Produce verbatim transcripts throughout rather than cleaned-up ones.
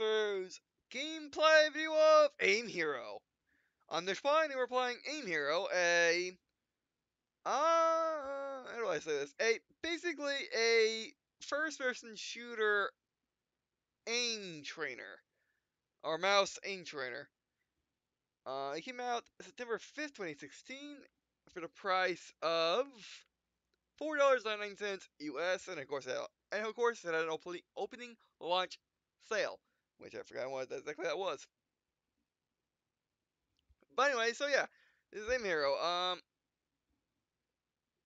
walkthroughs gameplay view of Aim Hero. On this fine, we're playing Aim Hero, a uh how do I say this? A basically a first-person shooter aim trainer, or mouse aim trainer. Uh, it came out September fifth, twenty sixteen, for the price of four dollars and ninety-nine cents U S, and of course, it, and of course, it had an opening, opening launch sale, which I forgot what exactly that was. But anyway, so yeah, this is Aim Hero. Um,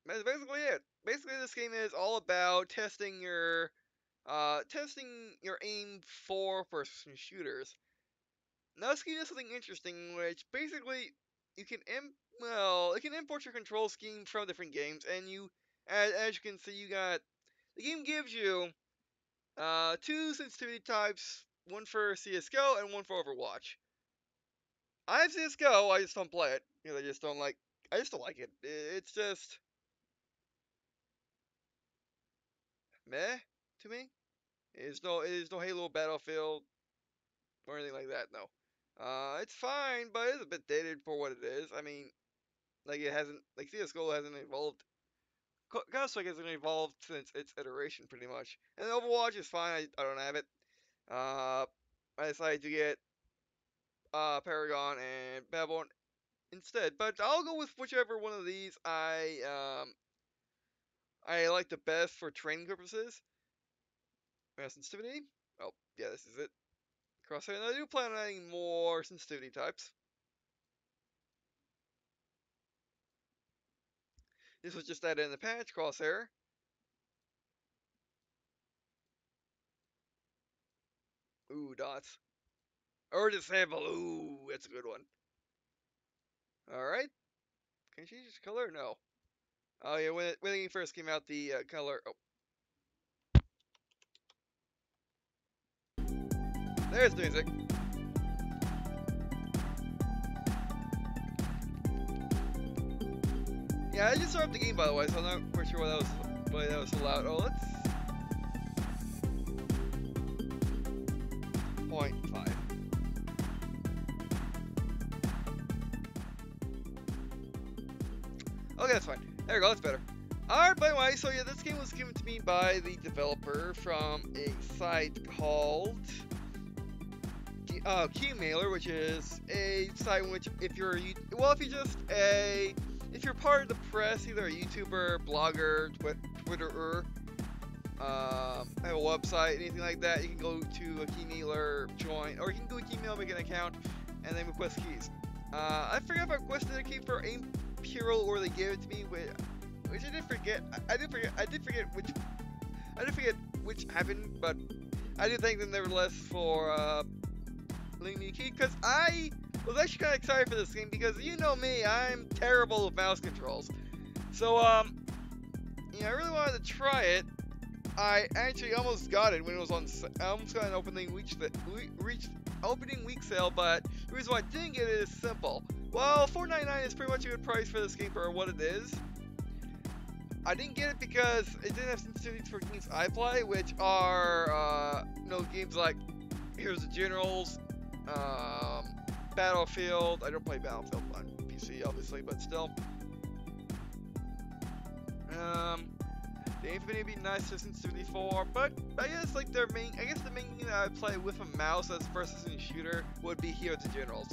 that's basically it. Basically, this game is all about testing your, uh, testing your aim for first-person shooters. Now, this game does something interesting, which basically you can im well, it can import your control scheme from different games, and you, as, as you can see, you got the game gives you uh, two sensitivity types, one for C S G O and one for Overwatch. I have C S G O, I just don't play it because I just don't like, I just don't like it. It's just meh to me. It's no, it's no Halo, Battlefield, or anything like that. No. Uh, it's fine, but it's a bit dated for what it is. I mean, like it hasn't, like C S G O hasn't evolved. Counter-Strike hasn't evolved since its iteration, pretty much. And Overwatch is fine. I, I don't have it. Uh, I decided to get uh, Paragon and Babylon instead, but I'll go with whichever one of these I um I like the best for training purposes. Sensitivity. Oh, yeah, this is it. Crosshair. And I do plan on adding more sensitivity types. This was just added in the patch, crosshair. Ooh, dots. Or disable. Ooh, that's a good one. Alright. Can she change color? No. Oh, yeah, when, it, when it first came out, the uh, color. Oh. There's the music. Yeah, I just started up the game, by the way, so I'm not quite sure why that was, why that was so loud. Oh, let's... point five. Okay, that's fine. There we go, that's better. Alright, by the way, so yeah, this game was given to me by the developer from a site called... Uh, keymailer, which is a site in which if you're well, if you're just a if you're part of the press, either a YouTuber, blogger, twi Twitterer, uh, have a website, anything like that, you can go to a keymailer, join, or you can go to Gmail, make an account, and then request keys. Uh, I forgot if I requested a key for Aim Hero or they gave it to me, which, which I did forget. I, I did forget. I did forget which. I did forget which happened, but I do thank them nevertheless for. Uh, me a key, because I was actually kind of excited for this game because you know me, I'm terrible with mouse controls. So um, yeah, I really wanted to try it. I actually almost got it when it was on. I almost got an opening week that reached opening week sale, but the reason why I didn't get it is simple. Well, four ninety-nine is pretty much a good price for this game for what it is. I didn't get it because it didn't have sensitivity for games I play, which are uh, you know, games like Heroes of the Generals. Um, Battlefield. I don't play Battlefield on P C, obviously, but still. Um, the Infinity would be nice to sensitivity for, but I guess like their main, I guess the main thing that I play with a mouse as first-person shooter would be Heroes of the Generals.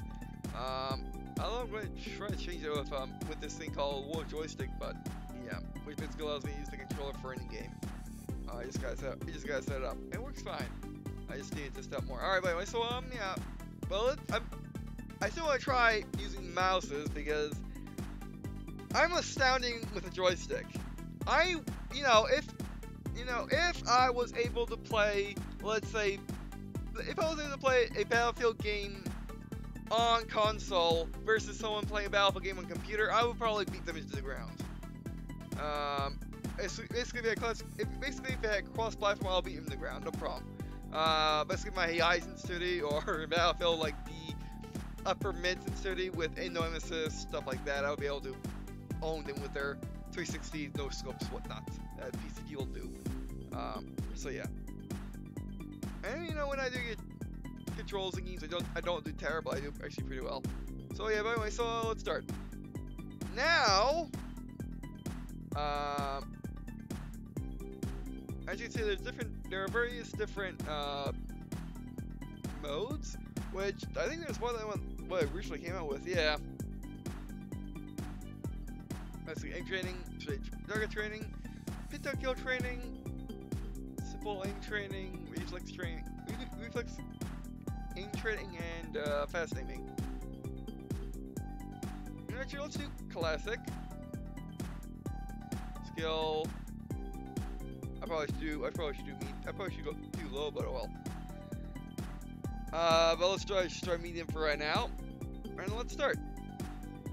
Um, I'm going to try to change it with um with this thing called War Joystick, but yeah, which basically allows me to use the controller for any game. Uh, I just gotta set, I just gotta set it up. It works fine. I just need to test out more. Alright, by the way, so, um, yeah. Well, it, I'm, I still want to try using mouses because I'm astounding with a joystick. I, you know, if, you know, if I was able to play, let's say, if I was able to play a Battlefield game on console versus someone playing a Battlefield game on computer, I would probably beat them into the ground. Um, it's basically, if I had cross-platform, I'll beat them to the ground, no problem. Uh, basically my A I sensitivity or Battlefield, like the upper mid sensitivity with no emphasis, stuff like that. I would be able to own them with their three sixty no scopes, whatnot. That P C D will do. Um, so yeah. And you know, when I do get controls and games, I don't I don't do terrible. I do actually pretty well. So yeah, but anyway, so let's start. Now, um, as you can see, there's different. There are various different uh, modes, which I think there's one that one what I originally came out with. Yeah, that's the aim training, target training, pit to kill training, simple aim training, reflex training, reflex aim training, and uh, fast aiming. Actually, let's do classic skill. I probably should do. I probably should do. Med I probably should go do low, but oh well. Uh, but let's try. Try medium for right now, and let's start.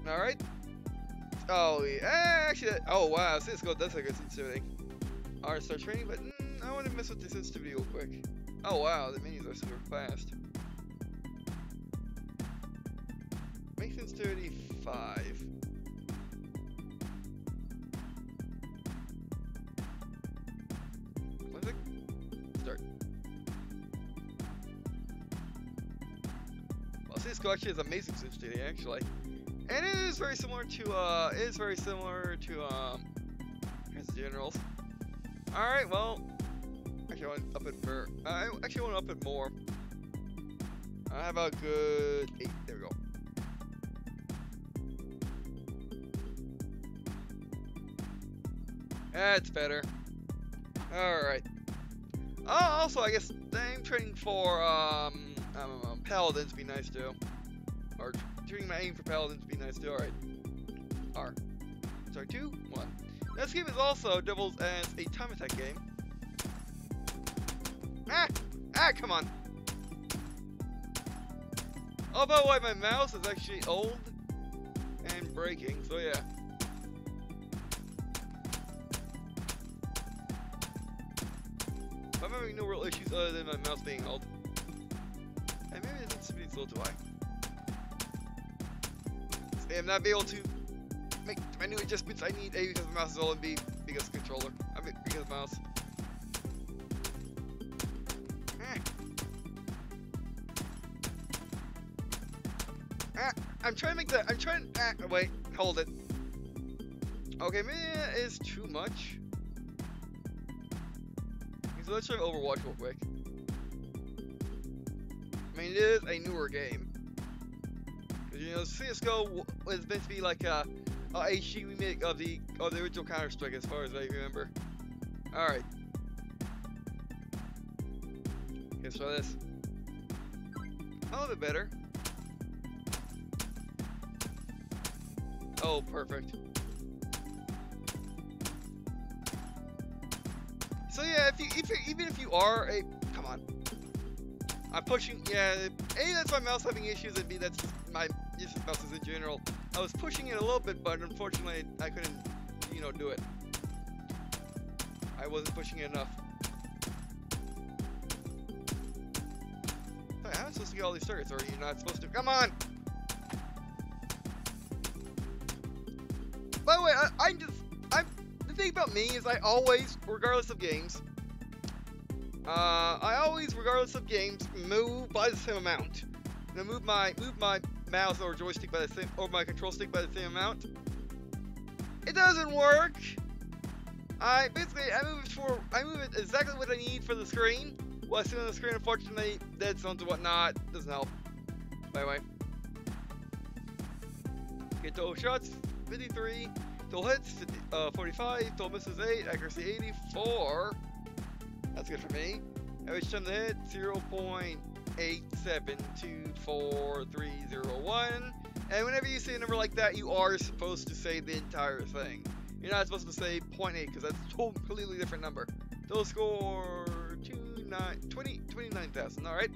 All right. Oh yeah. Actually. Oh wow. C S G O does have good sensitivity. All right, start training, but mm, I want to mess with the sensitivity real quick. Oh wow, the menus are super fast. Make sensitivity five. Click. Start. Well, C S G O actually has amazing sensitivity, actually, and it is very similar to uh, it is very similar to um, Heroes of the Generals. All right, well, actually I want to up it for. Uh, I actually want to up it more. I have a good eight. There we go. That's better. Alright. Oh, also, I guess I'm training for, um, I don't know, Paladins would be nice too. Or, training my aim for Paladins would be nice too. Alright. R. Sorry, two, one. This game is also doubles as a time attack game. Ah! Ah, come on! Oh, by the way, my mouse is actually old and breaking, so yeah. I'm having no real issues other than my mouse being old. And maybe the sensitivity's a little too high. I'm not able to make my new adjustments I need, A, because my mouse is old, and B, because of the controller. I mean, because of the mouse. Ah, I'm trying to make that. I'm trying. Ah, wait, hold it. Okay, maybe that is too much. So let's try Overwatch real quick. I mean, it is a newer game. Cause you know, C S G O is meant to be like a, a H D remake of the of the original Counter-Strike, as far as I remember. All right. Let's try this. A little bit better. Oh, perfect. So yeah, if you, if you're, even if you are a, come on, I'm pushing, yeah, A, that's my mouse having issues, and B, that's just my, just mouses in general. I was pushing it a little bit, but unfortunately, I couldn't, you know, do it. I wasn't pushing it enough. How am I supposed to get all these targets, or are you not supposed to? Come on! By the way, I, I just, I'm, the thing about me is I always, regardless of games, uh, I always, regardless of games, move by the same amount. I move my move my mouse or joystick by the same, or my control stick by the same amount. It doesn't work. I basically I move it for I move it exactly what I need for the screen. What I see on the screen, unfortunately, dead zones and whatnot doesn't help. By the way, get total shots fifty-three. Total hits, uh, forty-five, total misses eight, accuracy eighty-four, that's good for me. Average time to hit, zero point eight seven two four three zero one, and whenever you see a number like that, you are supposed to say the entire thing. You're not supposed to say zero point eight, because that's a completely different number. Total score, twenty-nine thousand, alright?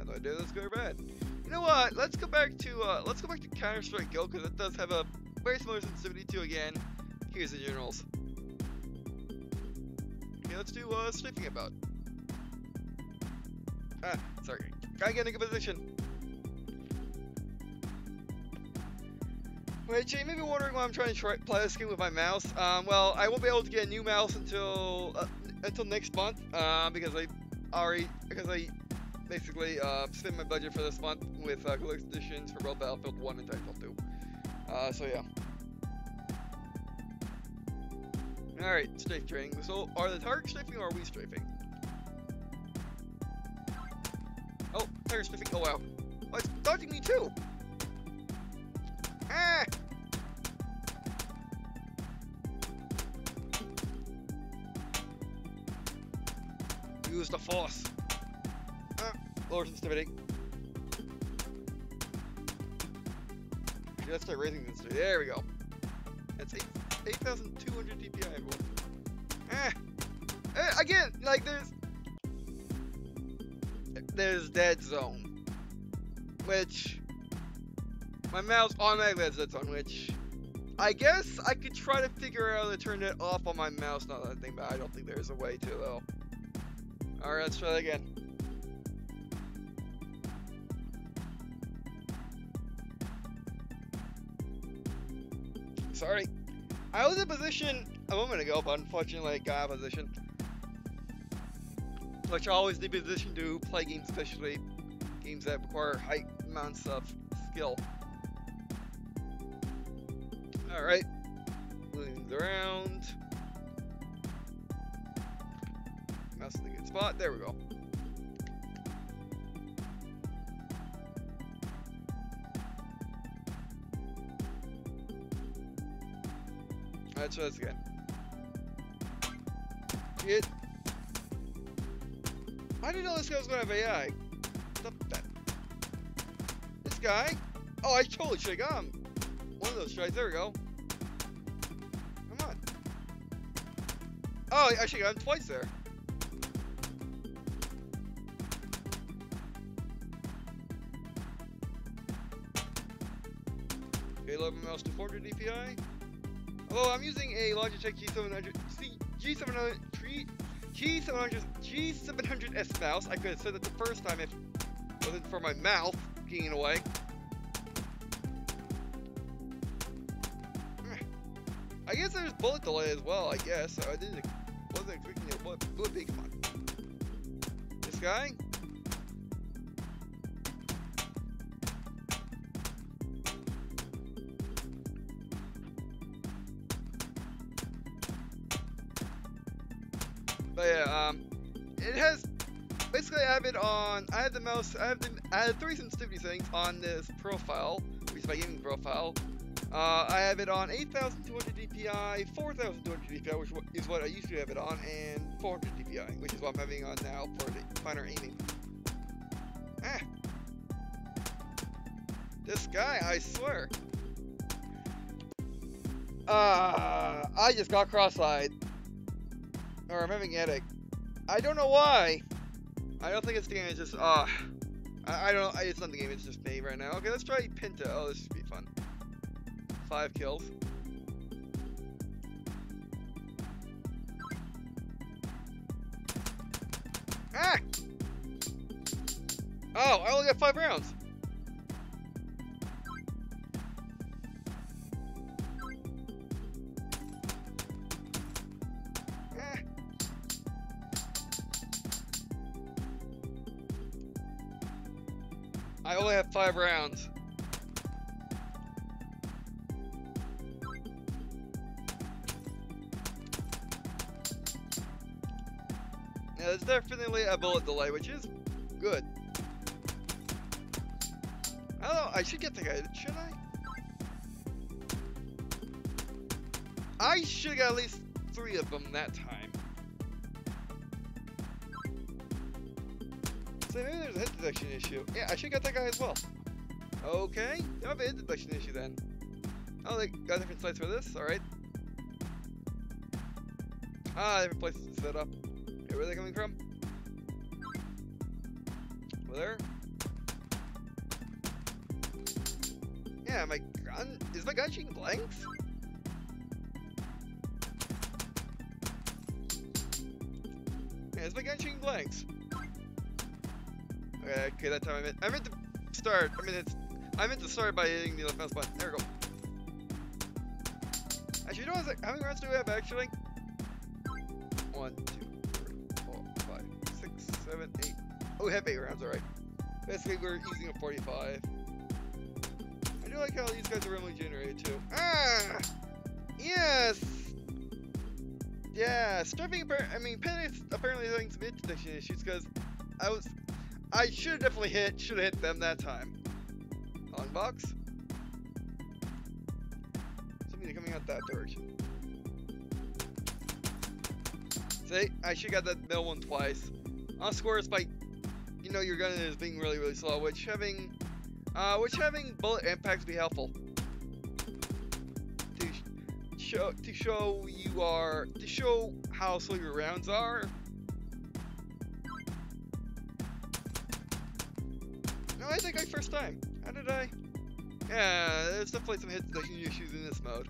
I thought I did this good or bad. You know what, let's go back to, uh, let's go back to Counter-Strike Go, because it does have a very similar sensitivity to, again, Heroes of the Generals. Okay, let's do, uh, sniping about. Ah, sorry. Gotta get in a good position. Which, you may be wondering why I'm trying to try play this game with my mouse. Um, well, I won't be able to get a new mouse until, uh, until next month, uh, because I already, because I basically uh, spend my budget for this month with uh, cool editions for both Battlefield one and Titanfall two. Uh, so yeah. Alright, strafe training. So, are the targets strafing or are we strafing? Oh, target strafing. Oh wow. Oh, it's dodging me too! Ah! Use the force. Ah, lower sensitivity. Let's start raising this. There we go. That's eight thousand two hundred D P I, everyone. Ah! Uh, again, like, there's... There's Dead Zone. Which... My mouse automatically has Dead Zone, which... I guess I could try to figure out how to turn it off on my mouse, not that thing, but I don't think there's a way to, though. Alright, let's try that again. Sorry. I was in position a moment ago, but unfortunately I got out of position. Which I always need position to play games, especially games that require high amounts of skill. Alright. Moving things around. Mouse in a good spot. There we go. Let's try this again. It. I didn't know this guy was going to have A I. Stop that. This guy. Oh, I totally should have got him. One of those tries. There we go. Come on. Oh, I should have got him twice there. Okay, eleven mouse to four hundred D P I. Although I'm using a Logitech G seven hundred, G seven hundred G seven hundred G seven hundred S mouse. I could have said that the first time if it wasn't for my mouth getting away. I guess there's bullet delay as well. I guess I didn't wasn't expecting a bullet, bullet delay. Come on, this guy. But yeah, um, it has, basically I have it on, I have the mouse, I have the, I have three sensitivity settings on this profile, which is my gaming profile. Uh, I have it on eight thousand two hundred D P I, four thousand two hundred D P I, which is what I used to have it on, and four hundred D P I, which is what I'm having on now for the finer aiming. Ah! This guy, I swear. Ah, uh, I just got cross-eyed. Or I'm having a headache. I don't know why. I don't think it's the game. It's just ah. Uh, I, I don't. I, it's not the game. It's just me right now. Okay, let's try Pinta. Oh, this should be fun. Five kills. Ah! Oh, I only got five rounds. I only have five rounds. Now there's definitely a bullet delay, which is good. I don't know, I should get the guy, should I? I should have got at least three of them that time. So maybe there's a hit detection issue. Yeah, I should get that guy as well. Okay, there might be a hit detection issue then. Oh, they got different sites for this, alright. Ah, different places to set up. Okay, where are they coming from? Over there. Yeah, my gun... Is my gun shooting blanks? Yeah, is my gun shooting blanks? Okay, okay, that time I meant, I meant to start, I mean it's, I meant to start by hitting the left mouse button, there we go. Actually, you know what I was like, how many rounds do we have actually? one, two, three, four, five, six, seven, eight, Oh, we have eight rounds, alright. Basically, we're using a forty-five. I do like how these guys are randomly generated, too. Ah! Yes! Yeah, stripping, I mean, Penny's apparently having some hit detection issues, because I was, I should definitely hit, should have hit them that time. Unbox. Something coming out that direction. See, I should have got that middle one twice. On scores by, you know, your gun is being really, really slow, which having, uh, which having bullet impacts would be helpful. Show, to show you are to show how slow your rounds are. No, I think I first time. How did I? Yeah, there's definitely some hit detection issues in this mode.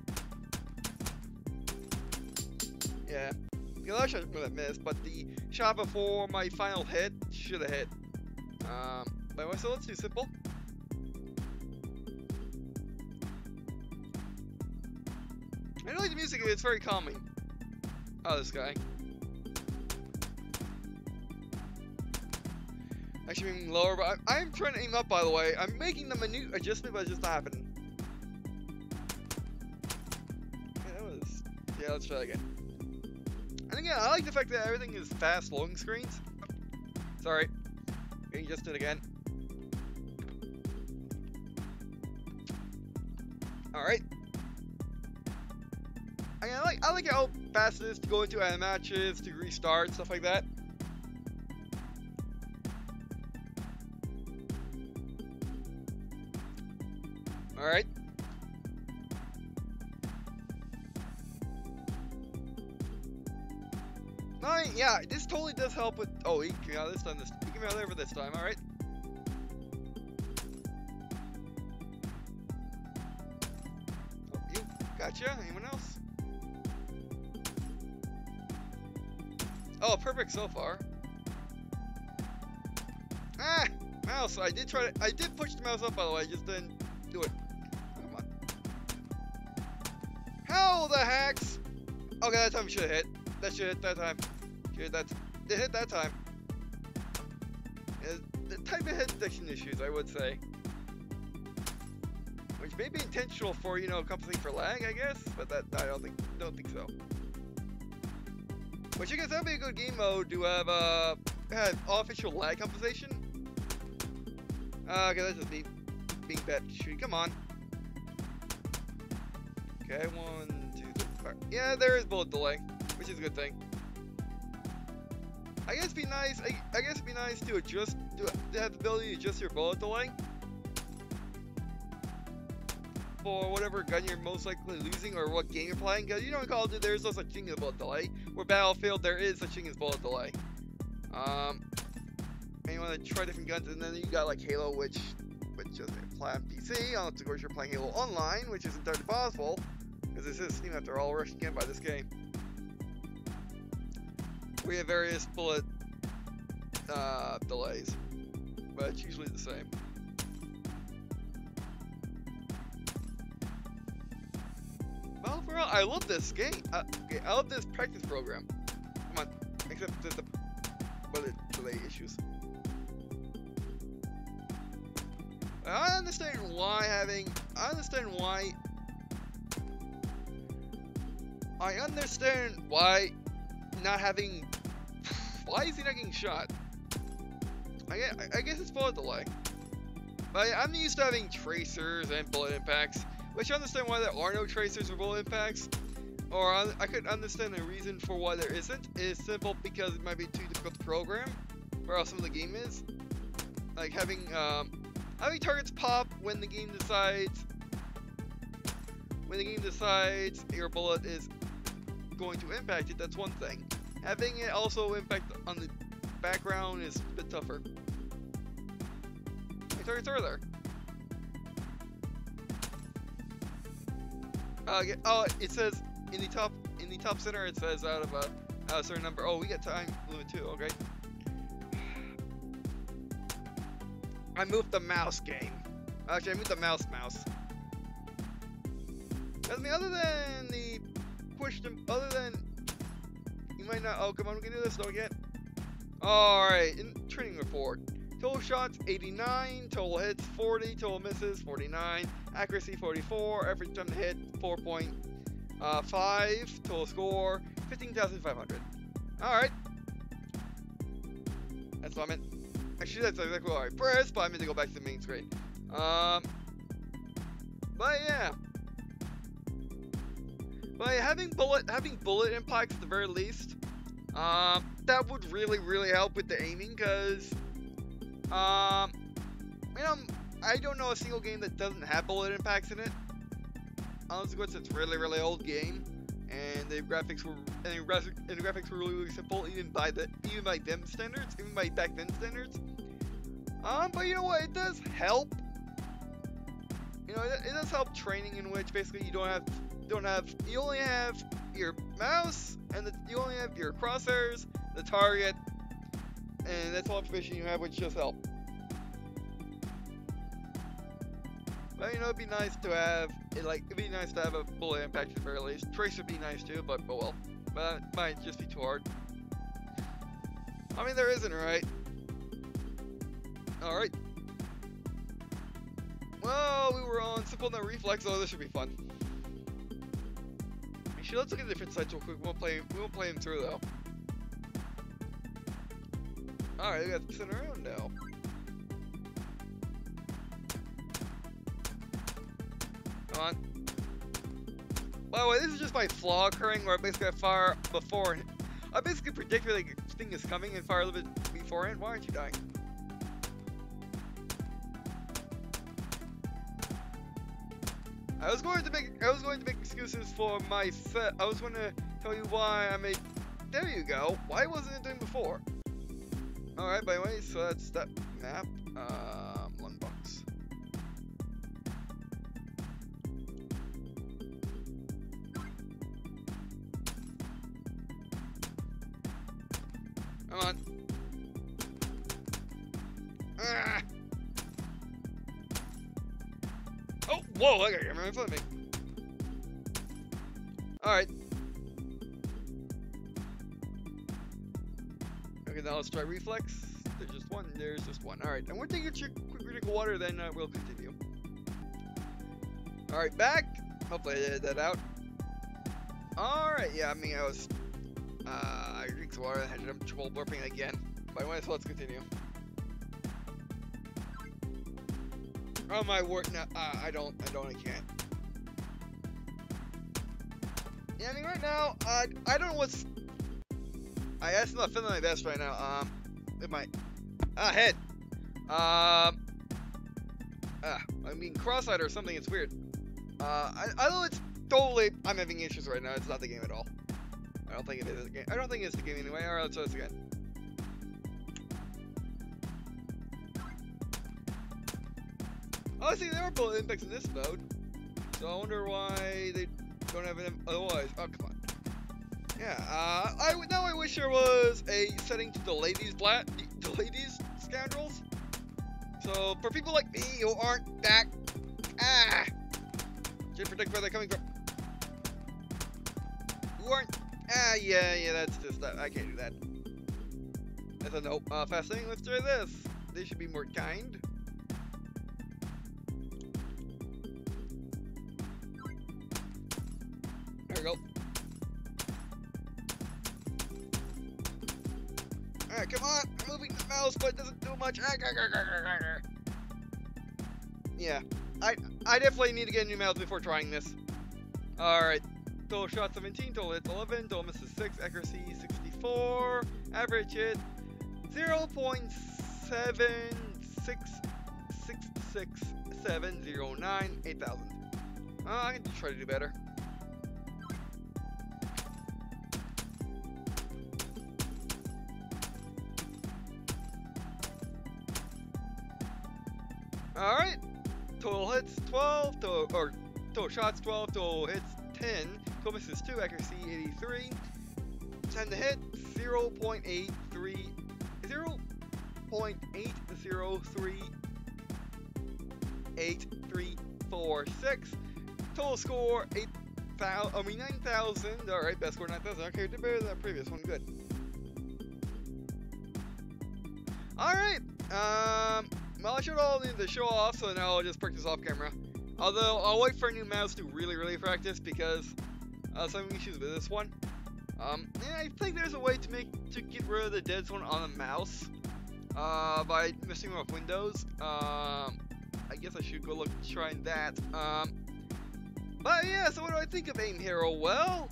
Yeah, the last shot would have missed, but the shot before my final hit should have hit. Um, but so let's do simple. I like the music, it's very calming. Oh, this guy. I should aim lower, but I, I'm trying to aim up, by the way. I'm making the minute adjustment, but it's just not happening. Yeah, that was... Yeah, let's try that again. And again, I like the fact that everything is fast loading screens. Sorry. Getting adjusted again. Alright. I like I like how fast it is to go into ad matches, to restart, stuff like that. All right. No, yeah, this totally does help with. Oh, he came out this time. This he came out there for this time. All right. Oh, you gotcha. Anyone else? Oh, perfect so far. Ah, mouse. I did try to. I did push the mouse up, by the way. I just didn't do it. Come on. How the hacks? Okay, that time should have hit. That should hit that time. Should hit that. It hit that time. The type of hit detection issues, I would say, which may be intentional for you know compensating for lag, I guess. But that I don't think. Don't think so. Which I guess that would be a good game mode to have, uh, have official lag compensation. Uh, okay, that's just me being bad to shoot. Come on. Okay, one, two, three, four. Yeah, there is bullet delay, which is a good thing. I guess it'd be nice, I, I guess it'd be nice to adjust, to, to have the ability to adjust your bullet delay. For whatever gun you're most likely losing or what game you're playing, because you know in Call of Duty there's no such thing as bullet delay. Where Battlefield there is such thing as bullet delay. Um, and you want to try different guns, and then you got like Halo, which which doesn't play on P C, unless of course you're playing Halo Online, which is entirely possible, because this is Steam after all, rushed again by this game. We have various bullet uh, delays, but it's usually the same. I love this game. Uh, okay, I love this practice program. Come on, except for the bullet delay issues. I understand why having. I understand why. I understand why not having. Why is he not getting shot? I guess, I guess it's bullet delay. But I'm used to having tracers and bullet impacts. Which I understand why there are no tracers or bullet impacts, or I, I could understand the reason for why there isn't. It's simple because it might be too difficult to program, or else some of the game is. Like having um, having targets pop when the game decides when the game decides your bullet is going to impact it. That's one thing. Having it also impact on the background is a bit tougher. My targets are there. Uh, oh, it says in the top in the top center. It says out of a, out of a certain number. Oh, we got time limit too. Okay. I moved the mouse game. Actually, I moved the mouse mouse. And the other than the question, other than you might not. Oh, come on, we can do this. Don't get. Alright, training report. Total shots eighty-nine, total hits forty, total misses forty-nine, accuracy forty-four, average time to hit four point five, total score fifteen thousand five hundred. Alright. That's what I meant. Actually, that's exactly what I pressed, but I meant to go back to the main screen. Um, but yeah. But having bullet, having bullet impacts at the very least, um, that would really, really help with the aiming, because, um, you know, I don't know a single game that doesn't have bullet impacts in it. Unless it's a really, really old game, and the graphics were and the, graphic, and the graphics were really, really simple, even by the even by them standards, even by back then standards. Um, but you know what? It does help. You know, it, it does help training, in which basically you don't have. Don't have you only have your mouse and the, you only have your crosshairs, the target, and that's all information you have, which just help. But you know, it'd be nice to have it like it'd be nice to have a bullet impact at the very least. Trace would be nice too, but but well, but it might just be too hard. I mean, there isn't, right? All right. Well, we were on simple no reflex, so this should be fun. Let's look at the different sides real quick. We'll play. We'll play him through though. All right, we got this in our own now. Come on. By the way, this is just my flaw occurring, where I basically fire before. I basically predict where the thing is coming and fire a little bit beforehand. Why aren't you dying? I was going to make I was going to make excuses for my set. I was going to tell you why I made. There you go. Why wasn't it doing before? All right. By the way, so that's that map. Um, Lungbox. Come on. Ah. Oh, whoa, I got camera in front of me. Alright. Okay, now let's try reflex. There's just one, there's just one. Alright, I'm gonna take a quick drink of water, then uh, we'll continue. Alright, back. Hopefully I edited that out. Alright, yeah, I mean, I was. Uh, I drank some water, I had trouble burping again. But anyway, so let's continue. Oh my word, no, uh, I don't, I don't, I can't. Yeah, I mean, right now, uh, I don't know what's, I guess I'm not feeling my best right now, um, with my, ah, head, um, ah, I mean, cross-eyed or something, it's weird, uh, I, I know it's totally, I'm having issues right now, it's not the game at all, I don't think it is the game, I don't think it's the game anyway, alright, let's try this again. Oh, see, there are bullet impacts in this mode, so I wonder why they don't have it otherwise. Oh, come on. Yeah, uh, I now I wish there was a setting to delay these bla delay these scoundrels. So for people like me who aren't that, ah, just predict where they're coming from. Who aren't? Ah, yeah, yeah, that's just that. I can't do that. That's a no. Uh, fast thing. Let's try this. They should be more kind. There we go. Alright, come on! I'm moving the mouse, but it doesn't do much. Yeah, I I definitely need to get a new mouse before trying this. Alright, total shot seventeen, total hits eleven, total misses six, accuracy sixty-four, average hit zero point seven six six six seven zero nine, eight thousand. Uh, I can try to do better. Alright, total hits twelve, total, or total shots twelve, total hits ten, total misses two, accuracy eighty-three, time to hit zero point eight three, zero point eight zero three eight three four six, total score eight thousand, I mean nine thousand, alright, best score nine thousand, okay, did better than that previous one, good. Alright, um, well I should all need to show off, so now I'll just practice off camera. Although, I'll wait for a new mouse to really, really practice, because uh, some issues with this one. Um, and I think there's a way to make, to get rid of the dead zone on the mouse, uh, by messing with Windows. Um, I guess I should go look trying that. Um, but yeah, so what do I think of Aim Hero? Well,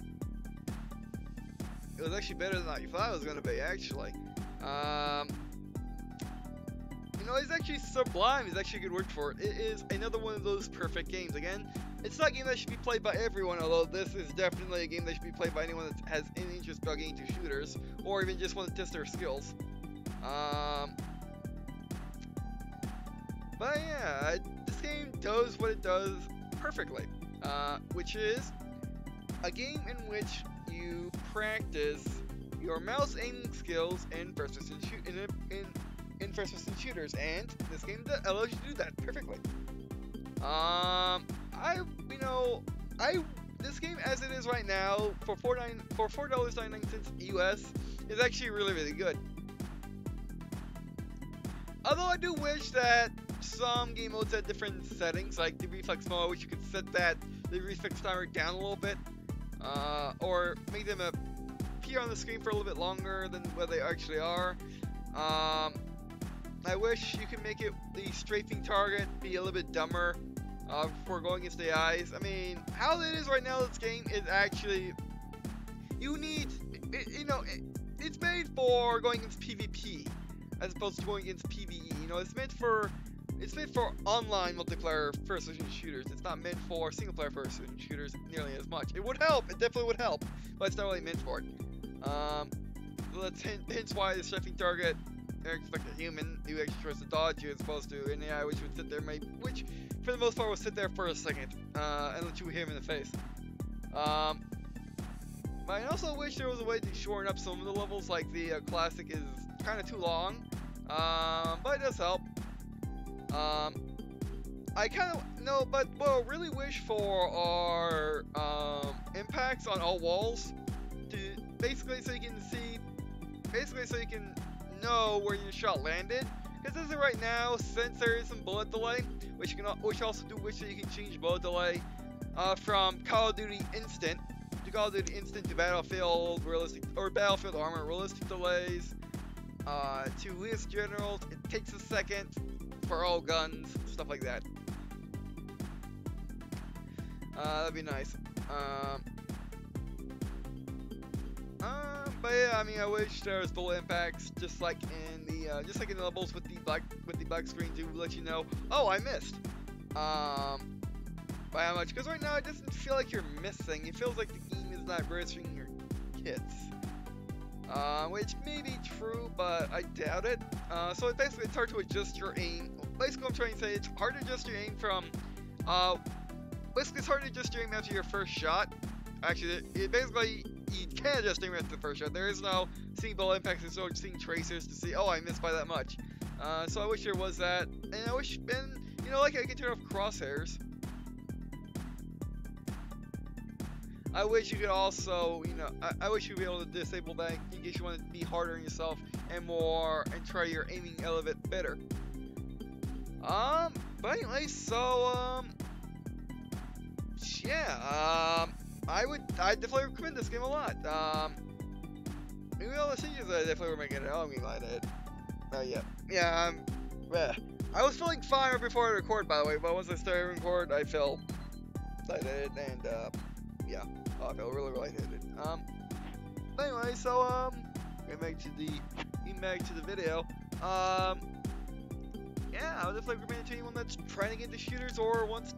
it was actually better than I thought it was gonna be, actually. Um, you know, it's actually sublime. It's actually a good word for it. It is another one of those perfect games. Again, it's not a game that should be played by everyone, although this is definitely a game that should be played by anyone that has any interest about getting to shooters, or even just want to test their skills. Um, but yeah, this game does what it does perfectly, uh, which is a game in which you practice your mouse aiming skills in first-person shoot in, in in first-person shooters, and this game allows you to do that perfectly. Um, I you know I this game as it is right now for four nine for four dollars ninety nine cents U S is actually really really good. Although I do wish that some game modes had different settings, like the reflex mode, which you could set that the reflex timer down a little bit, uh, or make them a appear on the screen for a little bit longer than where they actually are. Um, I wish you could make it the strafing target be a little bit dumber uh, for going against the eyes. I mean, how it is right now, this game is actually you need. It, you know, it, it's made for going against PvP as opposed to going against PvE. You know, it's meant for it's meant for online multiplayer first-person shooters. It's not meant for single-player first-person shooters nearly as much. It would help. It definitely would help, but it's not really meant for it. Um, that's hence why the strafing target, like a human who actually tries to dodge you as opposed to an A I which would sit there, maybe, which for the most part would sit there for a second uh, and let you hit him in the face. Um, but I also wish there was a way to shorten up some of the levels, like the uh, classic is kind of too long, um, but it does help. Um, I kind of no, but what I really wish for are um, impacts on all walls. To basically so you can see, basically so you can know where your shot landed. Because as of right now, since there is some bullet delay, which you can, which also do, which you can change bullet delay uh, from Call of Duty Instant to Call of Duty Instant to Battlefield realistic or Battlefield Armor realistic delays uh, to Heroes of the Generals. It takes a second for all guns, stuff like that. Uh, that'd be nice. Um, Um, but yeah, I mean, I wish there was bullet impacts, just like in the, uh, just like in the levels with the black, with the black screen to let you know, oh, I missed, um, by how much, because right now it doesn't feel like you're missing, it feels like the game is not registering your hits, uh, which may be true, but I doubt it, uh, so it basically, it's hard to adjust your aim, basically I'm trying to say, it's hard to adjust your aim from, uh, basically it's hard to adjust your aim after your first shot, actually, it basically, you can adjust aim after the first shot. There is no seeing bullet impacts and so seeing tracers to see, oh, I missed by that much. Uh, so I wish there was that. And I wish, and, you know, like I could turn off crosshairs. I wish you could also, you know, I, I wish you'd be able to disable that in case you want to be harder on yourself and more, and try your aiming a little bit better. Um, but anyway, so, um, yeah, um, I would, I definitely recommend this game a lot. Um, maybe all the changes that I definitely recommend it. Oh, I'm glad I did. Oh, yeah. Yeah, um, yeah. I was feeling fine right before I record, by the way, but once I started to record, I felt lightheaded, and, uh, yeah. Oh, I felt really, really lightheaded. Um, but anyway, so, um, getting back to the, getting back to the video, um, yeah, I would definitely recommend it to anyone that's trying to get into shooters or wants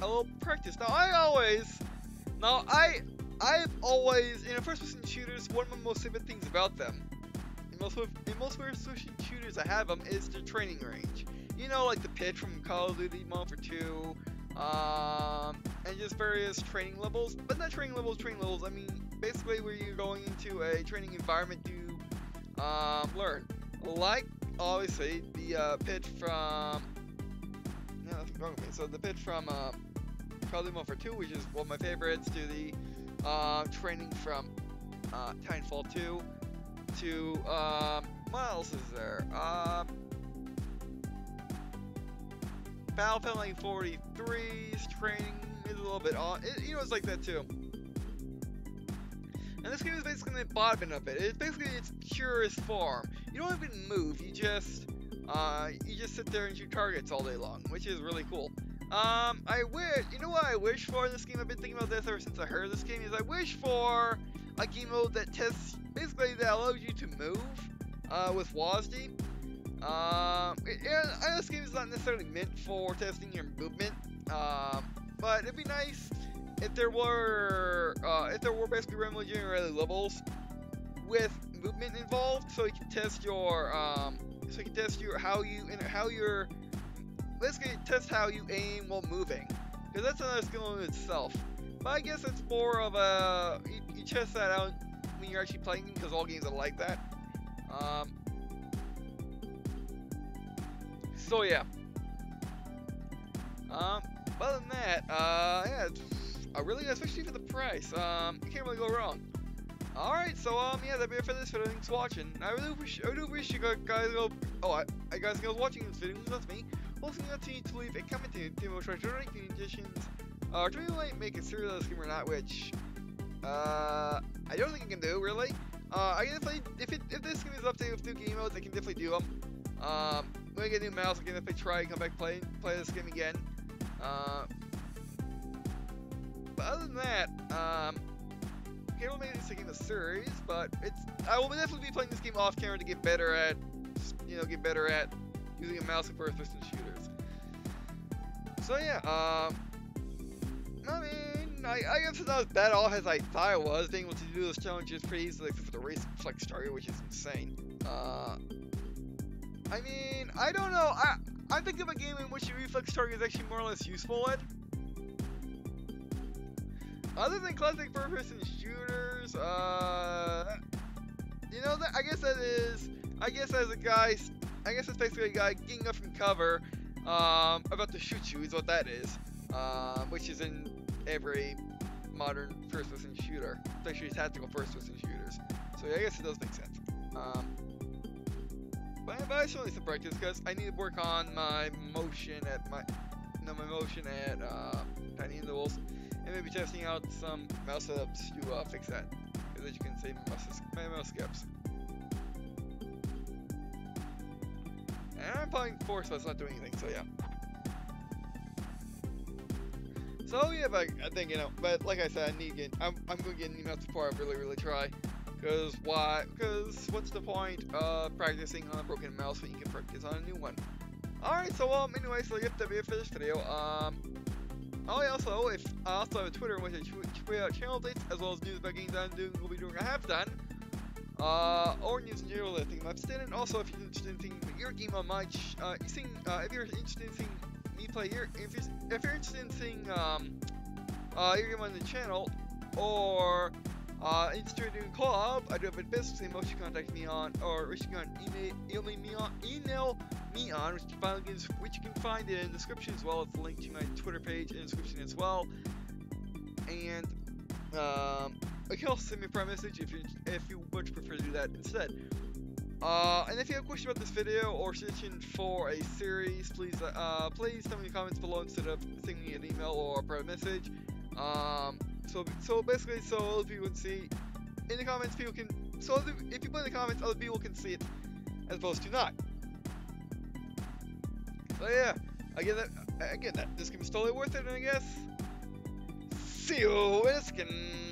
a little practice. Now, I always... Now, I, I've always, you know, first-person shooters, one of my most favorite things about them, in most, in most first-person shooters I have them, is their training range. You know, like the pit from Call of Duty Modern Warfare two, um, and just various training levels, but not training levels, training levels, I mean, basically where you're going into a training environment to, um, learn. Like, obviously, the, uh, pit from, no, nothing wrong with me, so the pit from, uh, Call of Duty Modern Warfare two, which is one of my favorites, to the uh, training from uh, Titanfall two, to um, What else is there? Um, Battle Penalty forty-three's training is a little bit off. It, you know, it's like that too. And this game is basically the bottom of it. It's basically its purest form. You don't even move. You just, uh, you just sit there and shoot targets all day long, which is really cool. Um, I wish. You know what I wish for in this game? I've been thinking about this ever since I heard this game. Is I wish for a game mode that tests, basically that allows you to move. Uh, with W A S D. Um, it, it, I know this game is not necessarily meant for testing your movement, um, but it'd be nice if there were, uh, if there were basically randomly generated levels with movement involved, so you can test your, um, so you can test your, how you, and how you're, basically test how you aim while moving, because that's another skill in itself. But I guess it's more of a, you, you test that out when you're actually playing, because all games are like that. Um, so yeah, um, other than that, uh, yeah, it's a really good, especially for the price, um, you can't really go wrong. Alright, so, um, yeah, that'd be it for this video. Thanks for watching. I really wish, I do wish you guys go, oh, I, I guys go watching this video, that's me. Also, continue to leave a comment to the most regular conditions, or do you like make a serial game or not, which, uh, I don't think I can do, really. Uh, I can definitely, if, it, if this game is updated with new game modes, I can definitely do them. Um, when I get a new mouse, I can definitely try and come back play play this game again. Uh, but other than that, um, Halo made this game a series, but it's I will definitely be playing this game off camera to get better at, you know, get better at using a mouse and first-person shooters. So yeah, um, I mean. I, I guess it's not as bad off as I thought I was. Being able to do those challenges pretty easily, except for the race flex target, which is insane. Uh, I mean, I don't know. I I think of a game in which the reflex target is actually more or less useful at. Other than classic first-person shooters, uh, you know, that, I guess that is. I guess as a guy, I guess it's basically a guy getting up from cover, um, about to shoot you is what that is, uh, which is in. Every modern first-person shooter, especially tactical first-person shooters. So yeah, I guess it does make sense. Um, but I should only some practice because I need to work on my motion at my, no, my motion at uh, tiny intervals, and maybe testing out some mouse setups to uh, fix that, because as you can see, my mouse, my mouse skips. And I'm playing four, so it's not doing anything. So yeah. So yeah, but I think, you know, but like I said, I need to get, I'm, I'm going to get an email before I really, really try, because why, because what's the point of practicing on a broken mouse when you can practice on a new one? Alright, so, um, anyway, so yep, that'll be it for this video. um, oh yeah, also, if, I also have a Twitter in which I tweet out channel updates, as well as news about games I'm doing, we'll be doing, I have done, uh, or news in general that I think I'm interested in. Also, if you're interested in seeing your game on my, uh, seeing, uh, if you're interested in seeing me play your, if you're, if you're interested in seeing um, uh, your game on the channel, or uh, interested in doing co-op, I do have a business name, which you contact me on, or which you can email, email me on, email me on, which you can find, which you can find in the description as well. It's a link to my Twitter page in the description as well. And um, you can also send me a private message if you if you would prefer to do that instead. Uh, and if you have a question about this video or suggestion for a series, please uh, please tell me in the comments below instead of sending me an email or a private message. Um, so so basically, so other people can see in the comments, people can so if you put in the comments, other people can see it as opposed to not. So yeah, I get that. I get that. This game is totally worth it, and I guess. See you in a second.